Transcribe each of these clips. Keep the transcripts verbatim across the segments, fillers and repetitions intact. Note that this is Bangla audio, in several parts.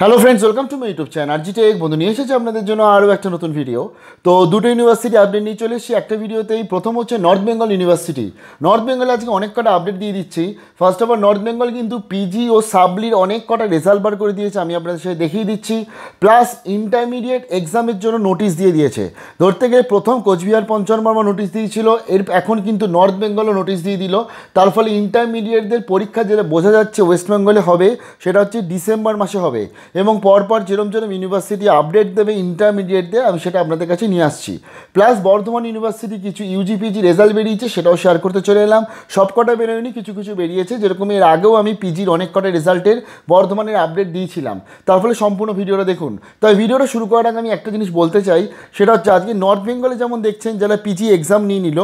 Hello friends welcome to my YouTube channel आरजीटेक बंधु निये एसेछि आपनादेर जोन्नो आरो एकटा नतुन भिडियो। तो दुटो यूनिवर्सिटी आपडेट निये चले एसेछि एकटा भिडियोतेई। प्रथम होच्छे north Bengal university. North Bengal आजके अनेक कटा आपडेट दिये दिच्छि। First of all north Bengal किन्तु पीजी और साबलिर अनेक कटा रेजाल्ट বার করে দিয়েছে, আমি আপনাদের সাথে দেখিয়ে দিচ্ছি। প্লাস ইন্টারমিডিয়েট এক্সামের জন্য নোটিশ দিয়ে দিয়েছে। ধরতে গেলে প্রথম কোচবিহার পঞ্চমবর্মা নোটিশ দিয়েছিল, এর এখন কিন্তু নর্থ বেঙ্গলও নোটিশ দিয়ে দিল। তার ফলে ইন্টারমিডিয়েটদের পরীক্ষা যেটা বোঝা যাচ্ছে ওয়েস্ট বেঙ্গলে হবে সেটা হচ্ছে ডিসেম্বর মাসে হবে। এবং পরপর যেরম যেরম ইউনিভার্সিটি আপডেট দেবে ইন্টারমিডিয়েটদের আমি সেটা আপনাদের কাছে নিয়ে আসছি। প্লাস বর্ধমান ইউনিভার্সিটি কিছু ইউজিপিজি রেজাল্ট বেরিয়েছে সেটাও শেয়ার করতে চলে এলাম। সবকটা বেরোয়নি, কিছু কিছু বেরিয়েছে। যেরকম এর আগেও আমি পিজির অনেক কটা রেজাল্টের বর্ধমানের আপডেট দিয়েছিলাম, তার ফলে সম্পূর্ণ ভিডিওটা দেখুন। তাই ভিডিওটা শুরু করার আগে আমি একটা জিনিস বলতে চাই, সেটা হচ্ছে আজকে নর্থ বেঙ্গলে যেমন দেখছেন যারা পিজি এক্সাম নিয়ে নিল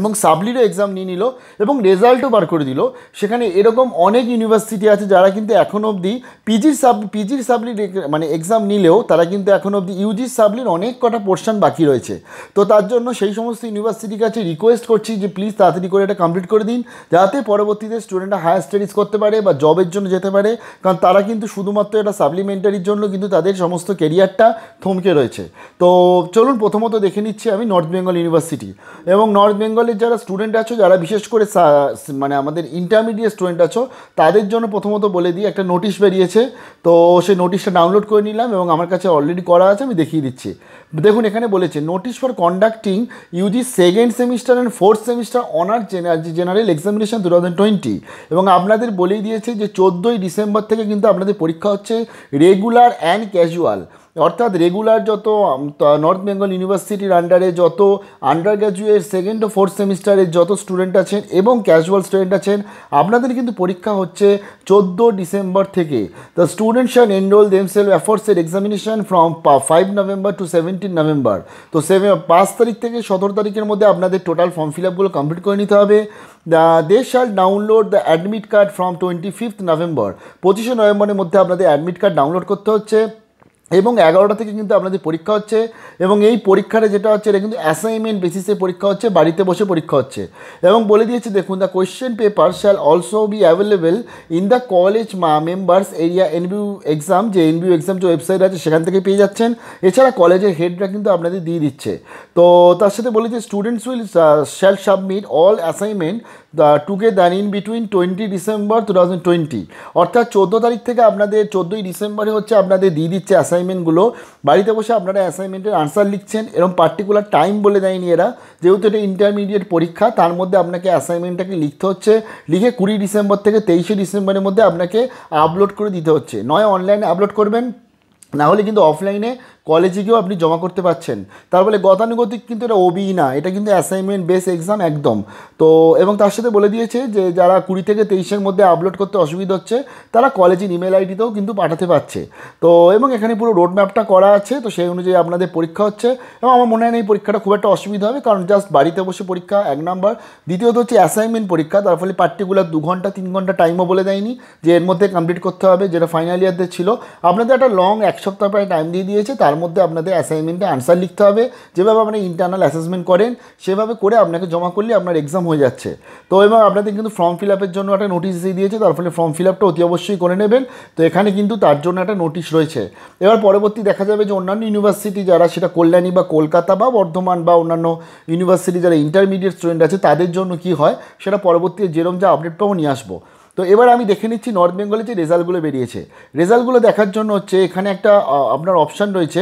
এবং সাবলিরও এক্সাম নিয়ে নিল এবং রেজাল্টও বার করে দিল, সেখানে এরকম অনেক ইউনিভার্সিটি আছে যারা কিন্তু এখন অবধি পিজির সাব পিজির সাবলির মানে এক্সাম নিলেও তারা কিন্তু এখন অবধি ইউজির সাবলির অনেক কটা পোর্শন বাকি রয়েছে। তো তার জন্য সেই সমস্ত ইউনিভার্সিটির কাছে রিকোয়েস্ট করছি যে প্লিজ তাড়াতাড়ি করে এটা কমপ্লিট করে দিন, যাতে পরবর্তীতে স্টুডেন্টরা হায়ার স্টাডিজ করতে পারে বা জবের জন্য যেতে পারে। কারণ তারা কিন্তু শুধুমাত্র এটা সাপ্লিমেন্টারির জন্য কিন্তু তাদের সমস্ত কেরিয়ারটা থমকে রয়েছে। তো চলুন প্রথমত দেখে নিচ্ছি আমি নর্থ বেঙ্গল ইউনিভার্সিটি। এবং নর্থ বেঙ্গল যারা স্টুডেন্ট আছো, যারা বিশেষ করে মানে আমাদের ইন্টারমিডিয়েট স্টুডেন্ট আছো, তাদের জন্য প্রথমত বলে দিই একটা নোটিশ বেরিয়েছে। তো সেই নোটিশটা ডাউনলোড করে নিলাম এবং আমার কাছে অলরেডি করা আছে, আমি দেখিয়ে দিচ্ছি। দেখুন এখানে বলেছে notice for conducting UG second semester and fourth semester honours general examination two thousand twenty এবং আপনাদের বলেই দিয়েছে যে চোদ্দোই ডিসেম্বর থেকে কিন্তু আপনাদের পরীক্ষা হচ্ছে রেগুলার অ্যান্ড ক্যাজুয়াল। অর্থাৎ রেগুলার যত নর্থ বেঙ্গল ইউনিভার্সিটির আন্ডারে যত আন্ডার গ্র্যাজুয়েট সেকেন্ড ও ফোর্থ সেমিস্টারের যত স্টুডেন্ট আছেন এবং ক্যাজুয়াল স্টুডেন্ট আছেন, আপনাদের কিন্তু পরীক্ষা হচ্ছে চোদ্দো ডিসেম্বর থেকে। The student shall enroll themselves এফর্টসের examination from five November to seventeen November. তো সেভেন পাঁচ তারিখ থেকে সতেরো তারিখের মধ্যে আপনাদের টোটাল ফর্ম ফিল আপগুলো কমপ্লিট করে নিতে হবে। They shall download the admit card from twenty fifth November পঁচিশে নভেম্বরের মধ্যে আপনাদের অ্যাডমিট কার্ড ডাউনলোড করতে হচ্ছে এবং এগারোটা থেকে কিন্তু আপনাদের পরীক্ষা হচ্ছে। এবং এই পরীক্ষাটা যেটা হচ্ছে এটা কিন্তু অ্যাসাইনমেন্ট বেসিসে পরীক্ষা হচ্ছে, বাড়িতে বসে পরীক্ষা হচ্ছে। এবং বলে দিয়েছে দেখুন the question paper shall also be available in the college members area NBU exam, যে এনবিউ এক্সাম যে ওয়েবসাইট আছে সেখান থেকে পেয়ে যাচ্ছেন। এছাড়া কলেজের হেডরা কিন্তু আপনাদের দিয়ে দিচ্ছে। তো তার সাথে বলেছে students will shall submit all assignment together in between twenty December two thousand twenty অর্থাৎ চোদ্দো তারিখ থেকে আপনাদের চোদ্দোই ডিসেম্বরে হচ্ছে আপনাদের দিয়ে দিচ্ছে অ্যাসাইনমেন্টগুলো। বাড়িতে বসে আপনারা অ্যাসাইনমেন্টের আনসার লিখছেন, এরকম পার্টিকুলার টাইম বলে দেয়নি এরা। যেহেতু এটা ইন্টারমিডিয়েট পরীক্ষা, তার মধ্যে আপনাকে অ্যাসাইনমেন্টটাকে লিখতে হচ্ছে, লিখে কুড়ি ডিসেম্বর থেকে তেইশে ডিসেম্বরের মধ্যে আপনাকে আপলোড করে দিতে হচ্ছে। নয় অনলাইনে আপলোড করবেন, না হলে কিন্তু অফলাইনে কলেজে গিয়েও আপনি জমা করতে পারছেন। তার ফলে গতানুগতিক কিন্তু এটা ওবি না, এটা কিন্তু অ্যাসাইনমেন্ট বেস এক্সাম একদম। তো এবং তার সাথে বলে দিয়েছে যে যারা কুড়ি থেকে তেইশের মধ্যে আপলোড করতে অসুবিধা হচ্ছে তারা কলেজের ইমেল আইডিতেও কিন্তু পাঠাতে পারছে। তো এবং এখানে পুরো রোড ম্যাপটা করা আছে, তো সেই অনুযায়ী আপনাদের পরীক্ষা হচ্ছে। এবং আমার মনে হয় না এই পরীক্ষাটা খুব একটা অসুবিধা হবে, কারণ জাস্ট বাড়িতে বসে পরীক্ষা এক নাম্বার। দ্বিতীয়ত হচ্ছে অ্যাসাইনমেন্ট পরীক্ষা, তার ফলে পার্টিকুলার দু ঘন্টা তিন ঘন্টা টাইমও বলে দেয়নি যে এর মধ্যে কমপ্লিট করতে হবে, যেটা ফাইনাল ইয়ারদের ছিল। আপনাদের একটা লং এক সপ্তাহ প্রায় টাইম দিয়ে দিয়েছে, তার মধ্যে আপনাদের অ্যাসাইনমেন্টে আনসার লিখতে হবে। যেভাবে আপনি ইন্টারনাল অ্যাসেসমেন্ট করেন সেভাবে করে আপনাকে জমা করলে আপনার এক্সাম হয়ে যাচ্ছে। তো এবং আপনাদের কিন্তু ফর্ম ফিল আপের জন্য একটা নোটিশ দিয়ে দিয়েছে, তার ফলে ফর্ম ফিল আপটা অতি অবশ্যই করে নেবেন। তো এখানে কিন্তু তার জন্য একটা নোটিশ রয়েছে। এবার পরবর্তী দেখা যাবে যে অন্যান্য ইউনিভার্সিটি যারা সেটা কল্যাণী বা কলকাতা বা বর্ধমান বা অন্যান্য ইউনিভার্সিটি যারা ইন্টারমিডিয়েট স্টুডেন্ট আছে তাদের জন্য কি হয়, সেটা পরবর্তী যেরকম যা আপডেট পাবো নিয়ে আসবো। তো এবার আমি দেখে নিচ্ছি নর্থ বেঙ্গলে যে রেজাল্টগুলো বেরিয়েছে। রেজাল্টগুলো দেখার জন্য হচ্ছে এখানে একটা আপনার অপশান রয়েছে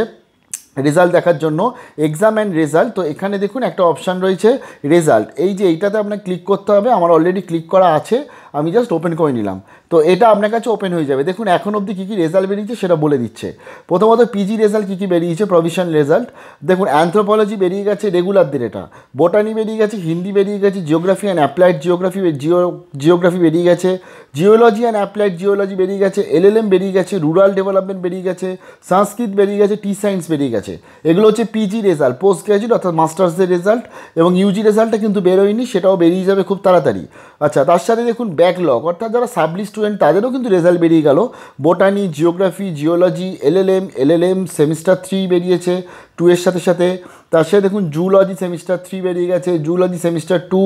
রেজাল্ট দেখার জন্য, এক্সাম অ্যান্ড রেজাল্ট। তো এখানে দেখুন একটা অপশান রয়েছে রেজাল্ট, এই যে এইটাতে আপনাকে ক্লিক করতে হবে। আমার অলরেডি ক্লিক করা আছে, আমি জাস্ট ওপেন করে নিলাম। তো এটা আপনার কাছে ওপেন হয়ে যাবে। দেখুন এখন অবধি কী কী রেজাল্ট বেরিয়েছে সেটা বলে দিচ্ছে। প্রথমত পিজি রেজাল্ট কী কী বেরিয়েছে, প্রভিশন রেজাল্ট দেখুন। অ্যানথ্রোপোলজি বেরিয়ে গেছে রেগুলারদের এটা, বোটানি বেরিয়ে গেছে, হিন্দি বেরিয়ে গেছে, geography and applied geography geo geography বেরিয়ে গেছে, জিওলজি অ্যান্ড অ্যাপ্লাইড জিওলজি বেরিয়ে গেছে, এলএলএম বেরিয়ে গেছে, রুরাল ডেভেলপমেন্ট বেরিয়ে গেছে, সংস্কৃত বেরিয়ে গেছে, টি সায়েন্স বেরিয়ে গেছে। এগুলো হচ্ছে পিজি রেজাল্ট, পোস্ট গ্র্যাজুয়েট অর্থাৎ মাস্টার্সের রেজাল্ট। এবং ইউজি রেজাল্টটা কিন্তু বেরোয়নি, সেটাও বেরিয়ে যাবে খুব তাড়াতাড়ি। আচ্ছা, তার সাথে দেখুন ব্যাকলগ অর্থাৎ যারা সাবলি স্টুডেন্ট তাদেরও কিন্তু রেজাল্ট বেরিয়ে গেল। Botany, geography, geology, LLM LLM semester three বেরিয়েছে টু এর সাথে সাথে। তার সাথে দেখুন জুলজি সেমিস্টার থ্রি বেরিয়ে গেছে, zoology semester two,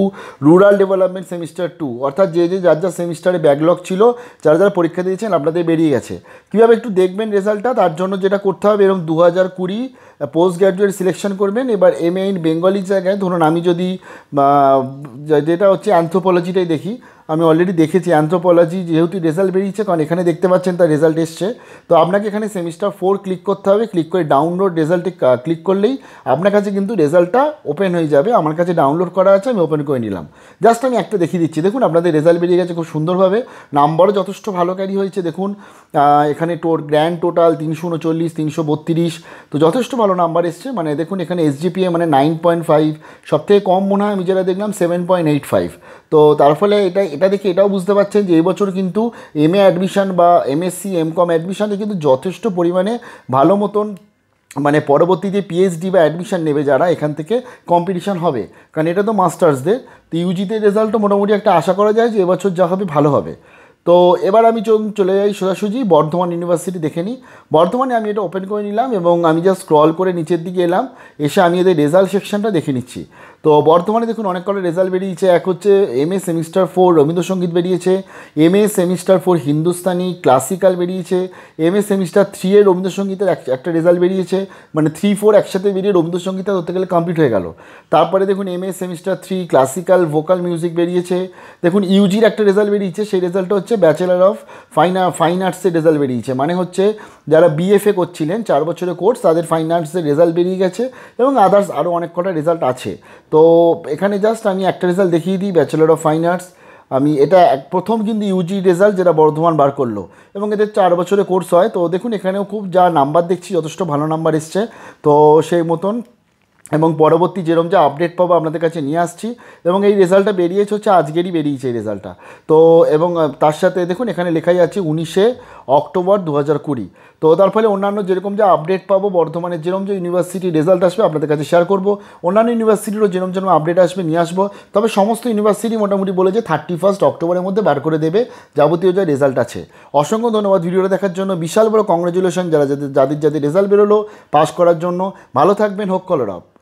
rural development semester two, অর্থাৎ যে যে যার যার সেমিস্টারে ব্যাকলগ ছিল, যারা যারা পরীক্ষা দিয়েছেন আপনাদের বেরিয়ে গেছে। কীভাবে একটু দেখবেন রেজাল্টটা, তার জন্য যেটা করতে হবে এরকম দু হাজার কুড়ি পোস্ট গ্র্যাজুয়েট সিলেকশন করবেন। এবার এম এ ইন বেঙ্গলি জায়গায় ধরুন আমি যদি যেটা হচ্ছে অ্যান্থ্রোপোলজিটাই দেখি, আমি অলরেডি দেখেছি অ্যান্থ্রোপোলজি যেহেতু রেজাল্ট বেরিয়েছে, কারণ এখানে দেখতে পাচ্ছেন তার রেজাল্ট এসছে। তো আপনাকে এখানে সেমিস্টার ফোর ক্লিক করতে হবে, ক্লিক করে ডাউনলোড রেজাল্টে ক্লিক করলেই আপনার কাছে কিন্তু রেজাল্টটা ওপেন হয়ে যাবে। আমার কাছে ডাউনলোড করা আছে, আমি ওপেন করে নিলাম। জাস্ট আমি একটা দেখিয়ে দিচ্ছি, দেখুন আপনাদের রেজাল্ট বেরিয়ে গেছে খুব সুন্দরভাবে, নাম্বারও যথেষ্ট ভালো ক্যারি হয়েছে। দেখুন এখানে টোট গ্র্যান্ড টোটাল তিনশো উনচল্লিশ, তিনশো বত্রিশ, তো যথেষ্ট ভালো নাম্বার এসছে। মানে দেখুন এখানে এসজিপিএ মানে নাইন পয়েন্ট ফাইভ, সবথেকে কম মনে হয় আমি যেটা দেখলাম সেভেন পয়েন্ট এইট ফাইভ। তো তার ফলে এটা এটা দেখে এটাও বুঝতে পারছেন যে এবছর কিন্তু এম এ অ্যাডমিশান বা এমএসসি এমকম অ্যাডমিশানে কিন্তু যথেষ্ট পরিমাণে ভালো মতন মানে পরবর্তীতে পিএইচডি বা অ্যাডমিশান নেবে যারা, এখান থেকে কম্পিটিশান হবে, কারণ এটা তো মাস্টার্সদের। তো ইউজিতে রেজাল্টও মোটামুটি একটা আশা করা যায় যে এবছর যা হবে ভালো হবে। তো এবার আমি চলে যাই সোজাসুজি বর্ধমান ইউনিভার্সিটি দেখে নিই। বর্ধমানে আমি এটা ওপেন করে নিলাম এবং আমি জাস্ট স্ক্রল করে নিচের দিকে এলাম, এসে আমি এদের রেজাল্ট সেকশানটা দেখে নিচ্ছি। তো বর্ধমানে দেখুন অনেক কটা রেজাল্ট বেরিয়েছে। এক হচ্ছে M A semester four Rabindrasangeet বেরিয়েছে, M A semester four Hindustani classical বেরিয়েছে, এম এ সেমিস্টার থ্রি এর রবীন্দ্রসঙ্গীতের একটা রেজাল্ট বেরিয়েছে, মানে থ্রি ফোর একসাথে বেরিয়ে রবীন্দ্রসঙ্গীতটা ধরতে গেলে কমপ্লিট হয়ে গেল। তারপরে দেখুন M A semester three classical vocal music বেরিয়েছে। দেখুন ইউজির একটা রেজাল্ট বেরিয়েছে, সেই রেজাল্টটা হচ্ছে ব্যাচেলার অফ ফাইন ফাইন আর্টসের রেজাল্ট বেরিয়েছে, মানে হচ্ছে যারা বিএফএ করছিলেন চার বছরের কোর্স তাদের ফাইন আর্টসের রেজাল্ট বেরিয়ে গেছে, এবং আদার্স আরও অনেক কটা রেজাল্ট আছে। তো এখানে জাস্ট আমি একটা রেজাল্ট দেখিয়ে দিই, ব্যাচেলার অফ ফাইন আর্টস। আমি এটা এক প্রথম কিন্তু ইউজি রেজাল্ট যেটা বর্ধমান বার করলো, এবং এদের চার বছরের কোর্স হয়। তো দেখুন এখানেও খুব যা নাম্বার দেখছি যথেষ্ট ভালো নাম্বার এসছে, তো সেই মতন এবং পরবর্তী যেরকম যা আপডেট পাবো আপনাদের কাছে নিয়ে আসছি। এবং এই রেজাল্টটা বেরিয়েছে হচ্ছে আজকেরই বেরিয়েছে এই রেজাল্টটা। তো এবং তার সাথে দেখুন এখানে লেখাই আছে উনিশে অক্টোবর দু হাজার কুড়ি। তো তার ফলে অন্যান্য যেরকম যা আপডেট পাবো বর্ধমানের যেরকম যে ইউনিভার্সিটির রেজাল্ট আসবে আপনাদের কাছে শেয়ার করবো, অন্যান্য ইউনিভার্সিটিরও যেরকম যেরকম আপডেট আসবে নিয়ে আসবো। তবে সমস্ত ইউনিভার্সিটি মোটামুটি বলে যে থার্টি ফার্স্ট অক্টোবরের মধ্যে বার করে দেবে যাবতীয় যা রেজাল্ট আছে। অসংখ্য ধন্যবাদ ভিডিওটা দেখার জন্য, বিশাল বড় কংগ্রাচুলেশন যারা যাদের যাদের যাদের রেজাল্ট বেরোলো পাস করার জন্য। ভালো থাকবেন, হোক কলর আপ।